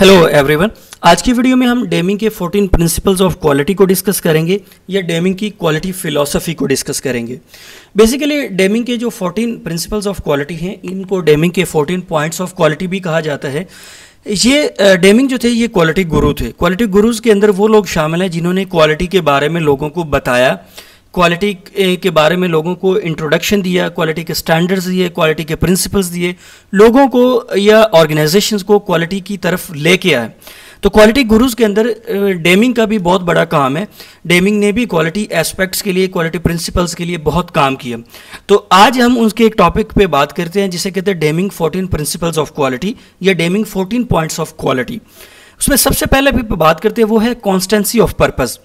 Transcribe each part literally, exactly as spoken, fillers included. Hello everyone, आज की video में हम डेमिंग के चौदह प्रिंसिपल्स ऑफ क्वालिटी को डिस्कस करेंगे या डेमिंग की क्वालिटी फिलॉसफी को डिस्कस करेंगे। बेसिकली डेमिंग के जो चौदह प्रिंसिपल्स ऑफ क्वालिटी हैं, इनको डेमिंग के चौदह पॉइंट्स ऑफ क्वालिटी भी कहा जाता है। ये डेमिंग जो थे ये क्वालिटी गुरु थे। क्वालिटी गुरुज के अंदर वो लोग शामिल हैं जिन्होंने क्वालिटी के बारे में लोगों को बताया, क्वालिटी के बारे में लोगों को इंट्रोडक्शन दिया, क्वालिटी के स्टैंडर्ड्स दिए, क्वालिटी के प्रिंसिपल्स दिए, लोगों को या ऑर्गेनाइजेशंस को क्वालिटी की तरफ लेके आए। तो क्वालिटी गुरुज के अंदर डेमिंग का भी बहुत बड़ा काम है। डेमिंग ने भी क्वालिटी एस्पेक्ट्स के लिए, क्वालिटी प्रिंसिपल्स के लिए बहुत काम किया। तो आज हम उसके एक टॉपिक पे बात करते हैं जिसे कहते हैं डेमिंग चौदह प्रिंसिपल्स ऑफ क्वालिटी या डेमिंग चौदह पॉइंट्स ऑफ क्वालिटी। उसमें सबसे पहले भी बात करते हैं वो है कॉन्स्टेंसी ऑफ पर्पज़,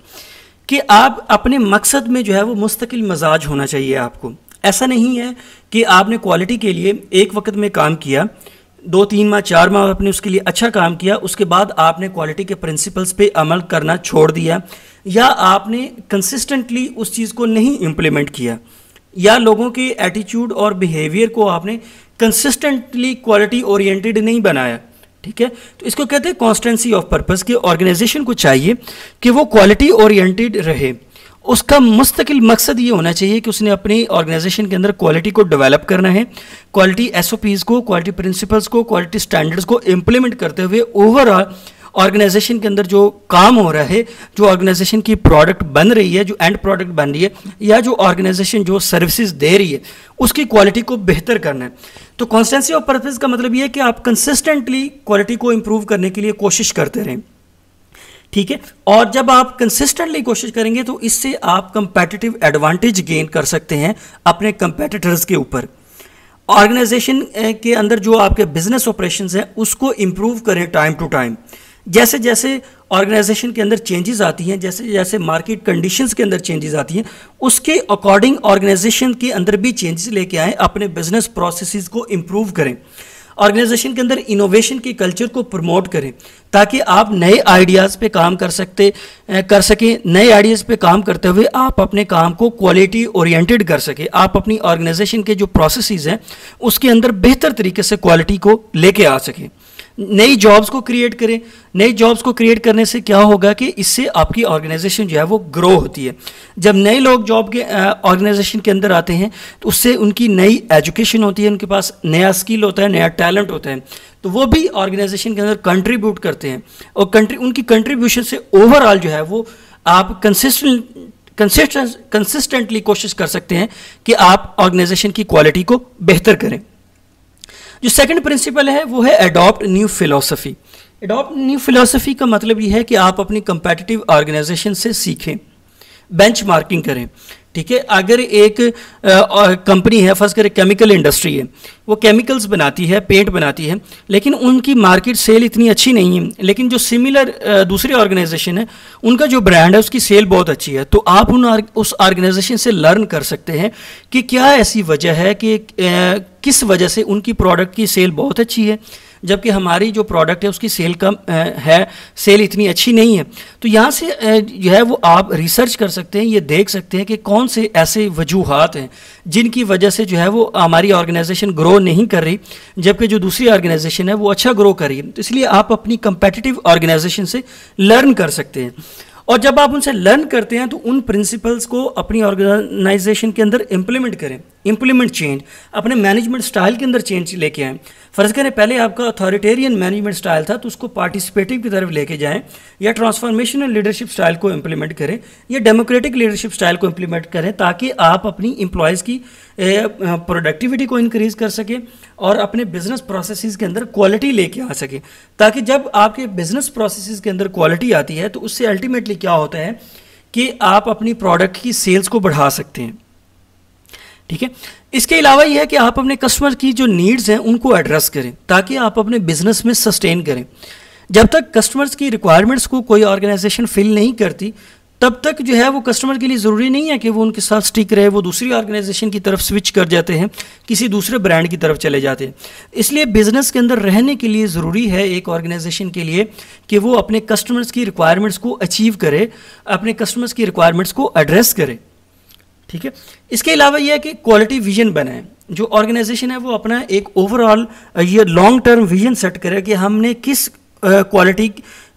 कि आप अपने मकसद में जो है वो मुस्तकिल मजाज होना चाहिए आपको। ऐसा नहीं है कि आपने क्वालिटी के लिए एक वक्त में काम किया, दो तीन माह चार माह आपने उसके लिए अच्छा काम किया, उसके बाद आपने क्वालिटी के प्रिंसिपल्स पे अमल करना छोड़ दिया या आपने कंसिस्टेंटली उस चीज़ को नहीं इम्प्लीमेंट किया या लोगों के एटीट्यूड और बिहेवियर को आपने कंसिस्टेंटली क्वालिटी ओरिएंटेड नहीं बनाया। ठीक है, तो इसको कहते हैं कॉन्स्टेंसी ऑफ पर्पस, कि ऑर्गेनाइजेशन को चाहिए कि वो क्वालिटी ओरिएंटेड रहे। उसका मुस्तकिल मकसद ये होना चाहिए कि उसने अपनी ऑर्गेनाइजेशन के अंदर क्वालिटी को डेवलप करना है, क्वालिटी एसओपीज़ को, क्वालिटी प्रिंसिपल्स को, क्वालिटी स्टैंडर्ड्स को इम्प्लीमेंट करते हुए ओवरऑल ऑर्गेनाइजेशन के अंदर जो काम हो रहा है, जो ऑर्गेनाइजेशन की प्रोडक्ट बन रही है, जो एंड प्रोडक्ट बन रही है या जो ऑर्गेनाइजेशन जो सर्विसेज दे रही है, उसकी क्वालिटी को बेहतर करना है। तो कॉन्स्टेंसी ऑफ पर्पस का मतलब ये है कि आप कंसिस्टेंटली क्वालिटी को इम्प्रूव करने के लिए कोशिश करते रहें। ठीक है, और जब आप कंसिस्टेंटली कोशिश करेंगे तो इससे आप कंपेटिटिव एडवांटेज गेन कर सकते हैं अपने कंपेटिटर्स के ऊपर। ऑर्गेनाइजेशन के अंदर जो आपके बिजनेस ऑपरेशंस हैं उसको इम्प्रूव करें टाइम टू टाइम। जैसे जैसे ऑर्गेनाइजेशन के अंदर चेंजेस आती हैं, जैसे जैसे मार्केट कंडीशंस के अंदर चेंजेस आती हैं, उसके अकॉर्डिंग ऑर्गेनाइजेशन के अंदर भी चेंजेस लेके आएँ, अपने बिजनेस प्रोसेसेस को इम्प्रूव करें, ऑर्गेनाइजेशन के अंदर इनोवेशन के कल्चर को प्रमोट करें, ताकि आप नए आइडियाज़ पे काम कर सकते कर सकें। नए आइडियाज़ पे काम करते हुए आप अपने काम को क्वालिटी ओरिएंटेड कर सकें, आप अपनी ऑर्गेनाइजेशन के जो प्रोसेसेस हैं उसके अंदर बेहतर तरीके से क्वालिटी को लेके आ सकें। नई जॉब्स को क्रिएट करें। नई जॉब्स को क्रिएट करने से क्या होगा कि इससे आपकी ऑर्गेनाइजेशन जो है वो ग्रो होती है। जब नए लोग जॉब के ऑर्गेनाइजेशन के अंदर आते हैं तो उससे उनकी नई एजुकेशन होती है, उनके पास नया स्किल होता है, नया टैलेंट होता है, तो वो भी ऑर्गेनाइजेशन के अंदर कंट्रीब्यूट करते हैं और कंट्री उनकी कंट्रीब्यूशन से ओवरऑल जो है वो आप कंसिस्टेंट कंसिस्टेंट कंसिस्टेंटली कोशिश कर सकते हैं कि आप ऑर्गेनाइजेशन की क्वालिटी को बेहतर करें। जो सेकंड प्रिंसिपल है वो है adopt new philosophy. Adopt new philosophy का मतलब ये है कि आप अपनी कंपेटिटिव ऑर्गेनाइजेशन से सीखें, बेंचमार्किंग करें। ठीक है, अगर एक कंपनी है, फर्स्ट करें केमिकल इंडस्ट्री है, वो केमिकल्स बनाती है, पेंट बनाती है, लेकिन उनकी मार्केट सेल इतनी अच्छी नहीं है, लेकिन जो सिमिलर दूसरी ऑर्गेनाइजेशन है उनका जो ब्रांड है उसकी सेल बहुत अच्छी है। तो आप उन उस ऑर्गेनाइजेशन से लर्न कर सकते हैं कि क्या ऐसी वजह है कि किस वजह से उनकी प्रोडक्ट की सेल बहुत अच्छी है जबकि हमारी जो प्रोडक्ट है उसकी सेल कम है, सेल इतनी अच्छी नहीं है। तो यहाँ से जो है वो आप रिसर्च कर सकते हैं, ये देख सकते हैं कि कौन से ऐसे वजूहात हैं जिनकी वजह से जो है वो हमारी ऑर्गेनाइजेशन ग्रो नहीं कर रही जबकि जो दूसरी ऑर्गेनाइजेशन है वो अच्छा ग्रो कर रही है। तो इसलिए आप अपनी कंपेटिटिव ऑर्गेनाइजेशन से लर्न कर सकते हैं, और जब आप उनसे लर्न करते हैं तो उन प्रिंसिपल्स को अपनी ऑर्गेनाइजेशन के अंदर इम्प्लीमेंट करें। इम्प्लीमेंट चेंज अपने मैनेजमेंट स्टाइल के अंदर चेंज लेके आएँ। फ़र्ज़ करें पहले आपका अथॉरिटेरियन मैनेजमेंट स्टाइल था तो उसको पार्टिसिपेटिव की तरफ लेके जाएं, या ट्रांसफॉर्मेशनल लीडरशिप स्टाइल को इम्प्लीमेंट करें, या डेमोक्रेटिक लीडरशिप स्टाइल को इम्प्लीमेंट करें, ताकि आप अपनी एम्प्लॉयज़ की प्रोडक्टिविटी को इंक्रीज़ कर सकें और अपने बिजनेस प्रोसेस के अंदर क्वालिटी लेके आ सकें। ताकि जब आपके बिजनेस प्रोसेस के अंदर क्वालिटी आती है तो उससे अल्टीमेटली क्या होता है कि आप अपनी प्रोडक्ट की सेल्स को बढ़ा सकते हैं। ठीक है, इसके अलावा यह है कि आप अपने कस्टमर की जो नीड्स हैं उनको एड्रेस करें ताकि आप अपने बिजनेस में सस्टेन करें। जब तक कस्टमर्स की रिक्वायरमेंट्स को कोई ऑर्गेनाइजेशन फिल नहीं करती तब तक जो है वो कस्टमर के लिए ज़रूरी नहीं है कि वो उनके साथ स्टिक रहे, वो दूसरी ऑर्गेनाइजेशन की तरफ स्विच कर जाते हैं, किसी दूसरे ब्रांड की तरफ चले जाते हैं। इसलिए बिज़नेस के अंदर रहने के लिए ज़रूरी है एक ऑर्गेनाइजेशन के लिए कि वो अपने कस्टमर्स की रिक्वायरमेंट्स को अचीव करे, अपने कस्टमर्स की रिक्वायरमेंट्स को एड्रेस करे। ठीक है, इसके अलावा यह है कि क्वालिटी विजन बनाएं। जो ऑर्गेनाइजेशन है वो अपना एक ओवरऑल ये लॉन्ग टर्म विजन सेट करे कि हमने किस क्वालिटी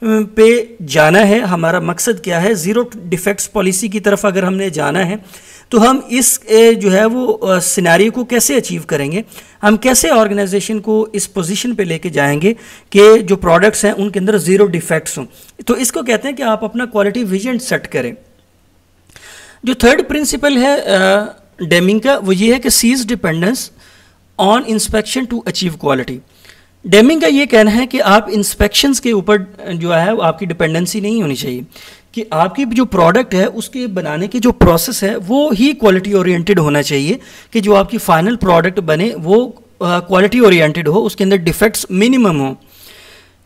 पे जाना है, हमारा मकसद क्या है, ज़ीरो डिफेक्ट्स पॉलिसी की तरफ अगर हमने जाना है तो हम इस जो है वो सिनेरियो को कैसे अचीव करेंगे, हम कैसे ऑर्गेनाइजेशन को इस पोजीशन पे लेके जाएंगे कि जो प्रोडक्ट्स हैं उनके अंदर ज़ीरो डिफेक्ट्स हों। तो इसको कहते हैं कि आप अपना क्वालिटी विजन सेट करें। जो थर्ड प्रिंसिपल है डेमिंग का वो ये है कि cease dependence on inspection to achieve quality. Deming का ये कहना है कि आप इंस्पेक्शंस के ऊपर जो है वो आपकी डिपेंडेंसी नहीं होनी चाहिए, कि आपकी जो प्रोडक्ट है उसके बनाने की जो प्रोसेस है वो ही क्वालिटी ओरिएंटेड होना चाहिए, कि जो आपकी फाइनल प्रोडक्ट बने वो क्वालिटी ओरिएंटेड हो, उसके अंदर डिफेक्ट्स मिनिमम हो,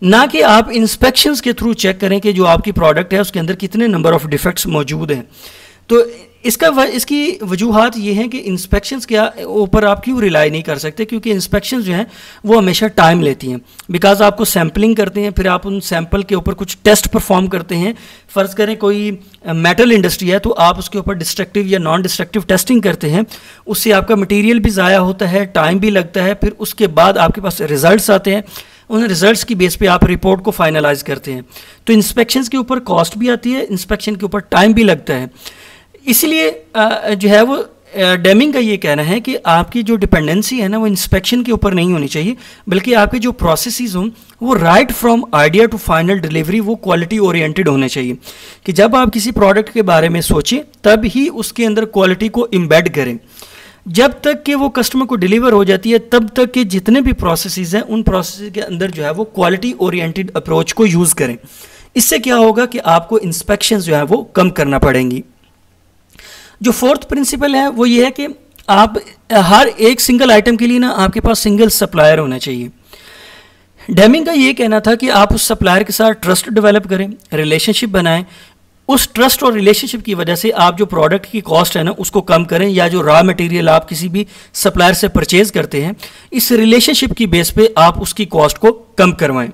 ना कि आप इंस्पेक्शंस के थ्रू चेक करें कि जो आपकी प्रोडक्ट है उसके अंदर कितने नंबर ऑफ डिफेक्ट्स मौजूद हैं। तो इसका व, इसकी वजूहत ये हैं कि इंस्पेक्शंस के ऊपर आप क्यों रिलाई नहीं कर सकते, क्योंकि इंस्पेक्शंस जो हैं वो हमेशा टाइम लेती हैं, बिकॉज आपको सैम्पलिंग करते हैं, फिर आप उन सैम्पल के ऊपर कुछ टेस्ट परफॉर्म करते हैं। फ़र्ज़ करें कोई मेटल इंडस्ट्री है तो आप उसके ऊपर डिस्ट्रक्टिव या नॉन डिस्ट्रक्टिव टेस्टिंग करते हैं, उससे आपका मटीरियल भी ज़ाया होता है, टाइम भी लगता है, फिर उसके बाद आपके पास रिज़ल्ट आते हैं, उन रिजल्ट्स की बेस पे आप रिपोर्ट को फाइनलाइज़ करते हैं। तो इंस्पेक्शंस के ऊपर कॉस्ट भी आती है, इंस्पेक्शन के ऊपर टाइम भी लगता है। इसलिए जो है वो डेमिंग का ये कहना है कि आपकी जो डिपेंडेंसी है ना वो इंस्पेक्शन के ऊपर नहीं होनी चाहिए, बल्कि आपके जो प्रोसेसेस हों वो right from idea to final delivery वो क्वालिटी ओरिएंटेड होने चाहिए, कि जब आप किसी प्रोडक्ट के बारे में सोचें तब ही उसके अंदर क्वालिटी को इम्बेड करें। जब तक कि वो कस्टमर को डिलीवर हो जाती है तब तक के जितने भी प्रोसेसेस हैं उन प्रोसेस के अंदर जो है वो क्वालिटी ओरिएंटेड अप्रोच को यूज़ करें। इससे क्या होगा कि आपको इंस्पेक्शंस जो है वो कम करना पड़ेंगी। जो फोर्थ प्रिंसिपल है वो ये है कि आप हर एक सिंगल आइटम के लिए ना आपके पास सिंगल सप्लायर होना चाहिए। डेमिंग का ये कहना था कि आप उस सप्लायर के साथ ट्रस्ट डेवलप करें, रिलेशनशिप बनाएं, उस ट्रस्ट और रिलेशनशिप की वजह से आप जो प्रोडक्ट की कॉस्ट है ना उसको कम करें, या जो रॉ मटेरियल आप किसी भी सप्लायर से परचेज करते हैं इस रिलेशनशिप की बेस पे आप उसकी कॉस्ट को कम करवाएं।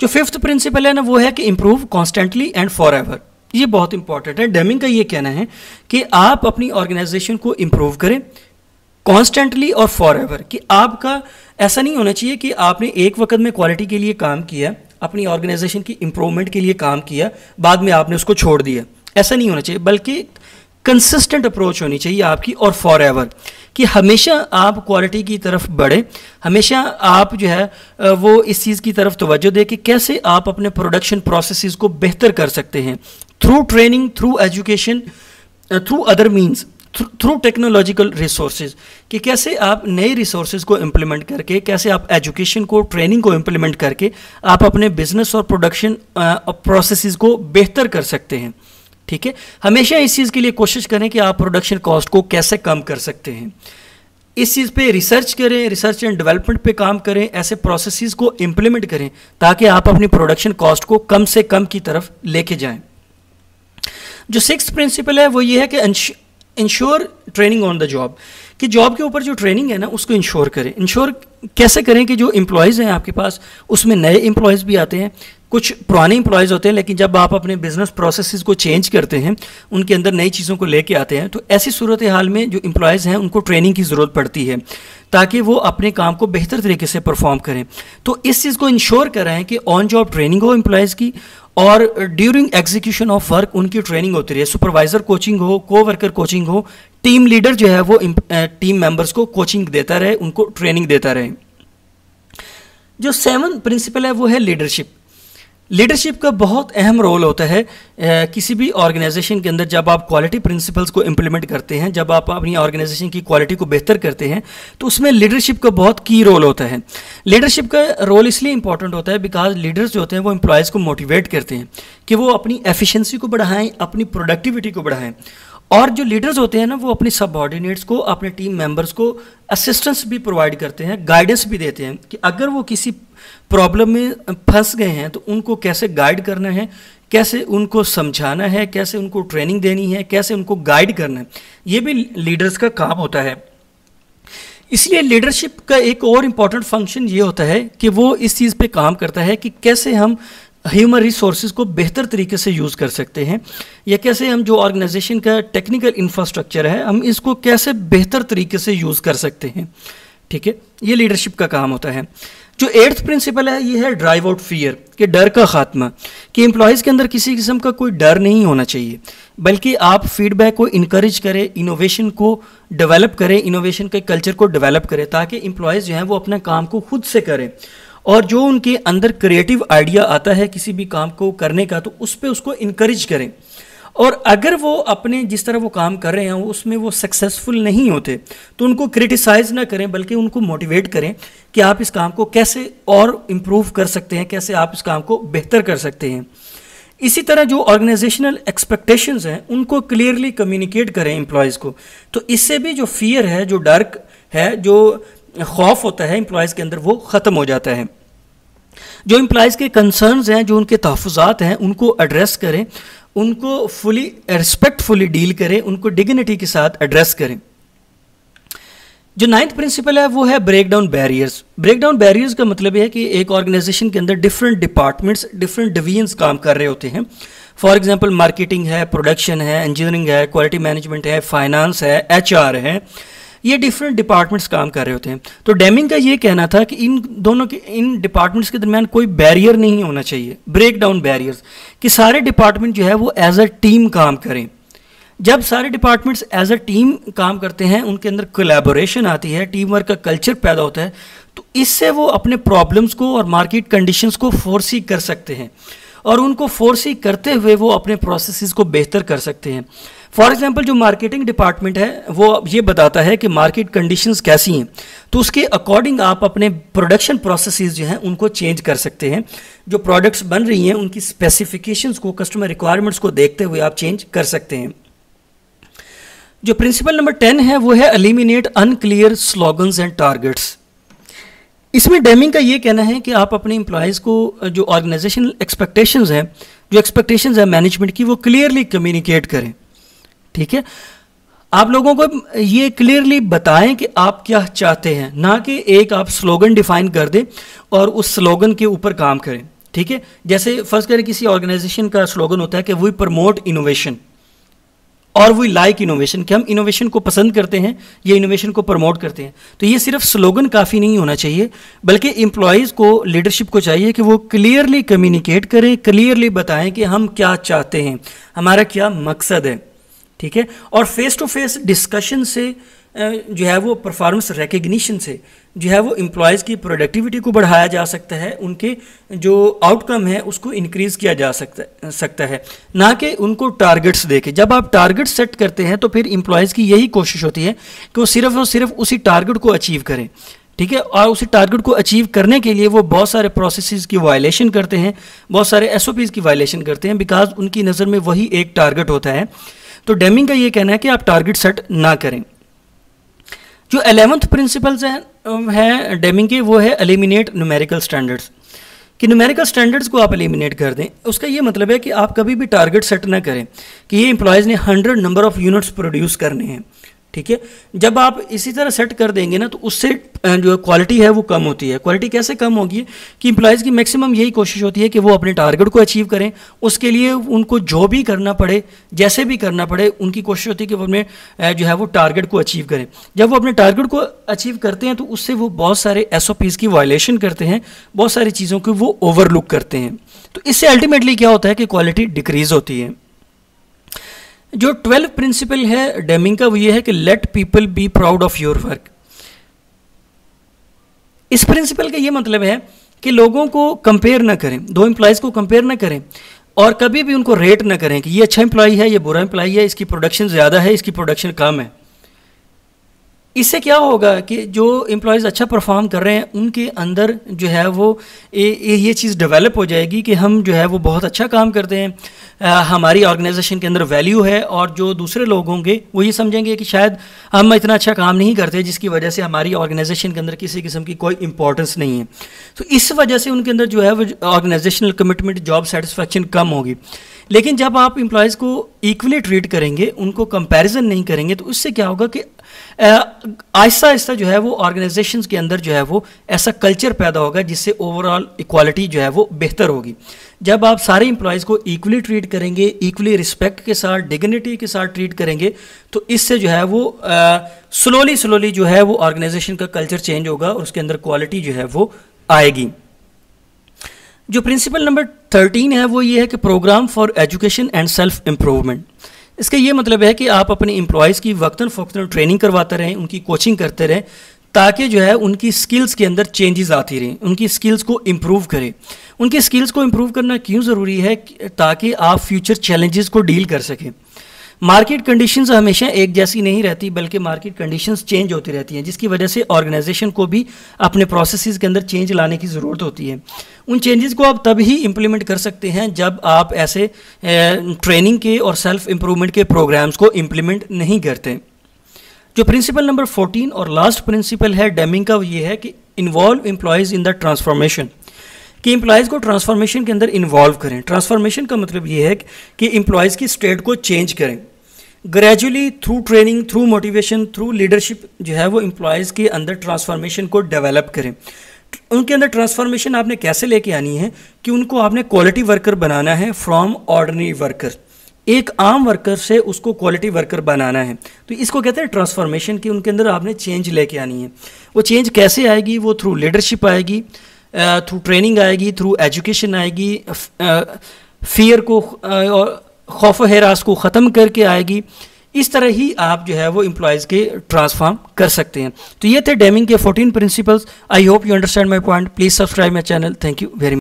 जो फिफ्थ प्रिंसिपल है ना वो है कि improve constantly and for ever. ये बहुत इंपॉर्टेंट है। डेमिंग का ये कहना है कि आप अपनी ऑर्गेनाइजेशन को इम्प्रूव करें कॉन्स्टेंटली और फॉर एवर, कि आपका ऐसा नहीं होना चाहिए कि आपने एक वक्त में क्वालिटी के लिए काम किया, अपनी ऑर्गेनाइजेशन की इम्प्रूवमेंट के लिए काम किया, बाद में आपने उसको छोड़ दिया, ऐसा नहीं होना चाहिए, बल्कि कंसिस्टेंट अप्रोच होनी चाहिए आपकी और फॉर एवर, कि हमेशा आप क्वालिटी की तरफ बढ़ें, हमेशा आप जो है वो इस चीज़ की तरफ तवज्जो दें कि कैसे आप अपने प्रोडक्शन प्रोसेसेस को बेहतर कर सकते हैं through training, through education, through other means, through technological resources, कि कैसे आप नए रिसोर्सेज को इम्प्लीमेंट करके, कैसे आप एजुकेशन को, ट्रेनिंग को इम्प्लीमेंट करके आप अपने बिजनेस और प्रोडक्शन प्रोसेसेस को बेहतर कर सकते हैं। ठीक है, हमेशा इस चीज़ के लिए कोशिश करें कि आप प्रोडक्शन कॉस्ट को कैसे कम कर सकते हैं। इस चीज़ पे रिसर्च करें, रिसर्च एंड डेवलपमेंट पे काम करें, ऐसे प्रोसेसेस को इम्प्लीमेंट करें ताकि आप अपनी प्रोडक्शन कॉस्ट को कम से कम की तरफ लेके जाएं। जो सिक्स्थ प्रिंसिपल है वो ये है कि ensure training on the job, कि जॉब के ऊपर जो ट्रेनिंग है ना उसको इंश्योर करें। इंश्योर कैसे करें कि जो एम्प्लॉयज़ हैं आपके पास उसमें नए एम्प्लॉयज़ भी आते हैं, कुछ पुराने एम्प्लॉयज़ होते हैं, लेकिन जब आप अपने बिजनेस प्रोसेसेस को चेंज करते हैं उनके अंदर नई चीज़ों को लेके आते हैं, तो ऐसी सूरत हाल में जो एम्प्लॉयज़ हैं उनको ट्रेनिंग की ज़रूरत पड़ती है ताकि वो अपने काम को बेहतर तरीके से परफॉर्म करें। तो इस चीज़ को इंश्योर कराएं कि ऑन जॉब ट्रेनिंग हो एम्प्लॉयज़ की, और ड्यूरिंग एग्जीक्यूशन ऑफ वर्क उनकी ट्रेनिंग होती रही, सुपरवाइज़र कोचिंग हो, कोवर्कर कोचिंग हो, टीम लीडर जो है वो टीम मेंबर्स को कोचिंग देता रहे, उनको ट्रेनिंग देता रहे। जो सेवन प्रिंसिपल है वो है लीडरशिप। लीडरशिप का बहुत अहम रोल होता है ए, किसी भी ऑर्गेनाइजेशन के अंदर। जब आप क्वालिटी प्रिंसिपल्स को इम्प्लीमेंट करते हैं, जब आप अपनी ऑर्गेनाइजेशन की क्वालिटी को बेहतर करते हैं, तो उसमें लीडरशिप का बहुत की रोल होता है। लीडरशिप का रोल इसलिए इंपॉर्टेंट होता है बिकॉज लीडर्स जो होते हैं वो एम्प्लॉयज़ को मोटिवेट करते हैं कि वो अपनी एफिशिएंसी को बढ़ाएं, अपनी प्रोडक्टिविटी को बढ़ाएं, और जो लीडर्स होते हैं ना वो अपने सबऑर्डिनेट्स को, अपने टीम मेंबर्स को असिस्टेंस भी प्रोवाइड करते हैं, गाइडेंस भी देते हैं कि अगर वो किसी प्रॉब्लम में फंस गए हैं तो उनको कैसे गाइड करना है, कैसे उनको समझाना है, कैसे उनको ट्रेनिंग देनी है, कैसे उनको गाइड करना है, ये भी लीडर्स का काम होता है। इसलिए लीडरशिप का एक और इम्पॉर्टेंट फंक्शन ये होता है कि वो इस चीज़ पर काम करता है कि कैसे हम ह्यूमन रिसोर्स को बेहतर तरीके से यूज़ कर सकते हैं, या कैसे हम जो ऑर्गेनाइजेशन का टेक्निकल इंफ्रास्ट्रक्चर है हम इसको कैसे बेहतर तरीके से यूज़ कर सकते हैं। ठीक है, ये लीडरशिप का काम होता है। जो एट्थ प्रिंसिपल है ये है ड्राइव आउट फियर, कि डर का खात्मा, कि एम्प्लॉयज़ के अंदर किसी किस्म का कोई डर नहीं होना चाहिए, बल्कि आप फीडबैक को इनकरेज करें, इनोवेशन को डेवलप करें, इनोवेशन के कल्चर को डेवलप करें, ताकि एम्प्लॉयज़ जो हैं वो अपना काम को खुद से करें और जो उनके अंदर क्रिएटिव आइडिया आता है किसी भी काम को करने का तो उस पर उसको इनकरेज करें। और अगर वो अपने जिस तरह वो काम कर रहे हैं उसमें वो सक्सेसफुल नहीं होते तो उनको क्रिटिसाइज़ ना करें, बल्कि उनको मोटिवेट करें कि आप इस काम को कैसे और इम्प्रूव कर सकते हैं, कैसे आप इस काम को बेहतर कर सकते हैं। इसी तरह जो ऑर्गेनाइजेशनल एक्सपेक्टेशंस हैं उनको क्लियरली कम्युनिकेट करें एम्प्लॉयज़ को, तो इससे भी जो फियर है, जो डर है, जो खौफ होता है एम्प्लॉयज़ के अंदर वो ख़त्म हो जाता है। जो एम्प्लॉयज़ के कंसर्न्स हैं, जो उनके तहफ़ुज़ात हैं, उनको एड्रेस करें, उनको फुली रिस्पेक्टफुली डील करें, उनको डिग्निटी के साथ एड्रेस करें। जो नाइन्थ प्रिंसिपल है वो है break down barriers. Break down barriers का मतलब यह है कि एक ऑर्गेनाइजेशन के अंदर डिफरेंट डिपार्टमेंट्स, डिफरेंट डिवीजन्स काम कर रहे होते हैं। फॉर एग्जांपल मार्केटिंग है, प्रोडक्शन है, इंजीनियरिंग है, क्वालिटी मैनेजमेंट है, फाइनेंस है, एच आर है, ये डिफरेंट डिपार्टमेंट्स काम कर रहे होते हैं। तो डेमिंग का ये कहना था कि इन दोनों के इन डिपार्टमेंट्स के दरमियान कोई बैरियर नहीं होना चाहिए, ब्रेक डाउन बैरियर्स, कि सारे डिपार्टमेंट जो है वो एज अ टीम काम करें। जब सारे डिपार्टमेंट्स एज अ टीम काम करते हैं, उनके अंदर कोलैबोरेशन आती है, टीम वर्क का कल्चर पैदा होता है, तो इससे वो अपने प्रॉब्लम्स को और मार्केट कंडीशंस को फोरसी कर सकते हैं और उनको फोरसी करते हुए वो अपने प्रोसेसेस को बेहतर कर सकते हैं। फॉर एग्जांपल जो मार्केटिंग डिपार्टमेंट है वो ये बताता है कि मार्केट कंडीशंस कैसी हैं, तो उसके अकॉर्डिंग आप अपने प्रोडक्शन प्रोसेसेस जो हैं उनको चेंज कर सकते हैं। जो प्रोडक्ट्स बन रही हैं उनकी स्पेसिफिकेशंस को, कस्टमर रिक्वायरमेंट्स को देखते हुए आप चेंज कर सकते हैं। जो प्रिंसिपल नंबर टेन है वो है eliminate unclear slogans and targets. इसमें डेमिंग का ये कहना है कि आप अपने एम्प्लॉयज़ को जो ऑर्गेनाइजेशनल एक्सपेक्टेशंस हैं, जो एक्सपेक्टेशंस हैं मैनेजमेंट की, वो क्लियरली कम्युनिकेट करें। ठीक है, आप लोगों को ये क्लियरली बताएं कि आप क्या चाहते हैं, ना कि एक आप स्लोगन डिफाइन कर दें और उस स्लोगन के ऊपर काम करें। ठीक है, जैसे फर्स्ट करें किसी ऑर्गेनाइजेशन का स्लोगन होता है कि वी प्रमोट इनोवेशन और वी लाइक इनोवेशन, कि हम इनोवेशन को पसंद करते हैं या इनोवेशन को प्रमोट करते हैं, तो ये सिर्फ स्लोगन काफ़ी नहीं होना चाहिए, बल्कि एम्प्लॉयज़ को, लीडरशिप को चाहिए कि वो क्लियरली कम्युनिकेट करें, क्लियरली बताएं कि हम क्या चाहते हैं, हमारा क्या मकसद है। ठीक है, और फेस टू फेस डिस्कशन से जो है वो परफॉर्मेंस रिकग्निशन से जो है वो एम्प्लॉयज़ की प्रोडक्टिविटी को बढ़ाया जा सकता है, उनके जो आउटकम है उसको इंक्रीज़ किया जा सकता सकता है, ना कि उनको टारगेट्स देके। जब आप टारगेट सेट करते हैं तो फिर एम्प्लॉयज़ की यही कोशिश होती है कि वो सिर्फ और सिर्फ उसी टारगेट को अचीव करें। ठीक है, और उसी टारगेट को अचीव करने के लिए वो बहुत सारे प्रोसेसेस की वायलेशन करते हैं, बहुत सारे एसओपीज़ की वायलेशन करते हैं, बिकॉज उनकी नज़र में वही एक टारगेट होता है। तो डेमिंग का ये कहना है कि आप टारगेट सेट ना करें। जो एलेवंथ प्रिंसिपल्स हैं है डेमिंग के वो है एलिमिनेट न्यूमेरिकल स्टैंडर्ड्स, कि न्यूमेरिकल स्टैंडर्ड्स को आप एलिमिनेट कर दें। उसका ये मतलब है कि आप कभी भी टारगेट सेट ना करें कि ये एम्प्लॉयज़ ने hundred number of units produce करने हैं। ठीक है, जब आप इसी तरह सेट कर देंगे ना तो उससे जो क्वालिटी है वो कम होती है। क्वालिटी कैसे कम होगी कि एम्प्लॉयज़ की मैक्सिमम यही कोशिश होती है कि वो अपने टारगेट को अचीव करें, उसके लिए उनको जो भी करना पड़े, जैसे भी करना पड़े, उनकी कोशिश होती है कि वो अपने जो है वो टारगेट को अचीव करें। जब वो अपने टारगेट को अचीव करते हैं तो उससे वो बहुत सारे एस ओ पीज़ की वायलेशन करते हैं, बहुत सारी चीज़ों को वो ओवरलुक करते हैं, तो इससे अल्टीमेटली क्या होता है कि क्वालिटी डिक्रीज़ होती है। जो ट्वेल्व प्रिंसिपल है डेमिंग का वो ये है कि let people be proud of your work. इस प्रिंसिपल का ये मतलब है कि लोगों को कंपेयर ना करें, दो एम्प्लॉयज़ को कंपेयर ना करें और कभी भी उनको रेट ना करें कि ये अच्छा एम्प्लॉई है, ये बुरा एम्प्लॉई है, इसकी प्रोडक्शन ज़्यादा है, इसकी प्रोडक्शन कम है। इससे क्या होगा कि जो एम्प्लॉयज़ अच्छा परफॉर्म कर रहे हैं उनके अंदर जो है वो ए, ए, ये चीज़ डेवलप हो जाएगी कि हम जो है वो बहुत अच्छा काम करते हैं, आ, हमारी ऑर्गेनाइजेशन के अंदर वैल्यू है, और जो दूसरे लोग होंगे वो ये समझेंगे कि शायद हम इतना अच्छा काम नहीं करते जिसकी वजह से हमारी ऑर्गेनाइजेशन के अंदर किसी किस्म की कोई इंपॉर्टेंस नहीं है। तो इस वजह से उनके अंदर जो है वो ऑर्गेनाइजेशनल कमिटमेंट, जॉब सेटिस्फैक्शन कम होगी। लेकिन जब आप एम्प्लॉयज़ को इक्वली ट्रीट करेंगे, उनको कंपैरिजन नहीं करेंगे, तो उससे क्या होगा कि आहिस्ता आहिस्ता जो है वो ऑर्गेनाइजेशंस के अंदर जो है वो ऐसा कल्चर पैदा होगा जिससे ओवरऑल इक्वालिटी जो है वो बेहतर होगी। जब आप सारे एम्प्लॉयज़ को इक्वली ट्रीट करेंगे, इक्वली रिस्पेक्ट के साथ, डिग्निटी के साथ ट्रीट करेंगे, तो इससे जो है वो स्लोली स्लोली जो है वो ऑर्गेनाइजेशन का कल्चर चेंज होगा और उसके अंदर क्वालिटी जो है वो आएगी। जो प्रिंसिपल नंबर थर्टीन है वो ये है कि programme for education and self improvement. इसका ये मतलब है कि आप अपने एम्प्लॉयज़ की वक्तन फ़ोक्तन ट्रेनिंग करवाते रहें, उनकी कोचिंग करते रहें, ताकि जो है उनकी स्किल्स के अंदर चेंजेस आती रहें, उनकी स्किल्स को इम्प्रूव करें। उनकी स्किल्स को इम्प्रूव करना क्यों ज़रूरी है? ताकि आप फ्यूचर चैलेंजेस को डील कर सकें। मार्केट कंडीशंस हमेशा एक जैसी नहीं रहती, बल्कि मार्केट कंडीशंस चेंज होती रहती हैं, जिसकी वजह से ऑर्गेनाइजेशन को भी अपने प्रोसेसेस के अंदर चेंज लाने की ज़रूरत होती है। उन चेंजेस को आप तभी इम्प्लीमेंट कर सकते हैं जब आप ऐसे ट्रेनिंग के और सेल्फ इम्प्रूवमेंट के प्रोग्राम्स को इम्प्लीमेंट नहीं करते। जो प्रिंसिपल नंबर फोर्टीन और लास्ट प्रिंसिपल है डेमिंग का, ये है कि involve employees in the transformation, कि एम्प्लॉयज़ को ट्रांसफॉर्मेशन के अंदर इन्वॉल्व करें। ट्रांसफॉर्मेशन का मतलब ये है कि एम्प्लॉयज़ की स्टेट को चेंज करें gradually, through training, through motivation, through leadership जो है वो एम्प्लॉयज़ के अंदर ट्रांसफॉर्मेशन को डेवलप करें। उनके अंदर ट्रांसफॉर्मेशन आपने कैसे लेके आनी है कि उनको आपने क्वालिटी वर्कर बनाना है फ्रॉम ऑर्डिनरी वर्कर, एक आम वर्कर से उसको क्वालिटी वर्कर बनाना है। तो इसको कहते हैं ट्रांसफॉर्मेशन, कि उनके अंदर आपने चेंज लेके आनी है। वो चेंज कैसे आएगी? वो थ्रू लीडरशिप आएगी, थ्रू ट्रेनिंग आएगी, थ्रू एजुकेशन आएगी, फियर को और खौफ व हरास को ख़त्म करके आएगी। इस तरह ही आप जो है वो एम्प्लॉयज़ के ट्रांसफॉर्म कर सकते हैं। तो ये थे डेमिंग के fourteen principles. I hope you understand my point. Please subscribe my channel. Thank you very much.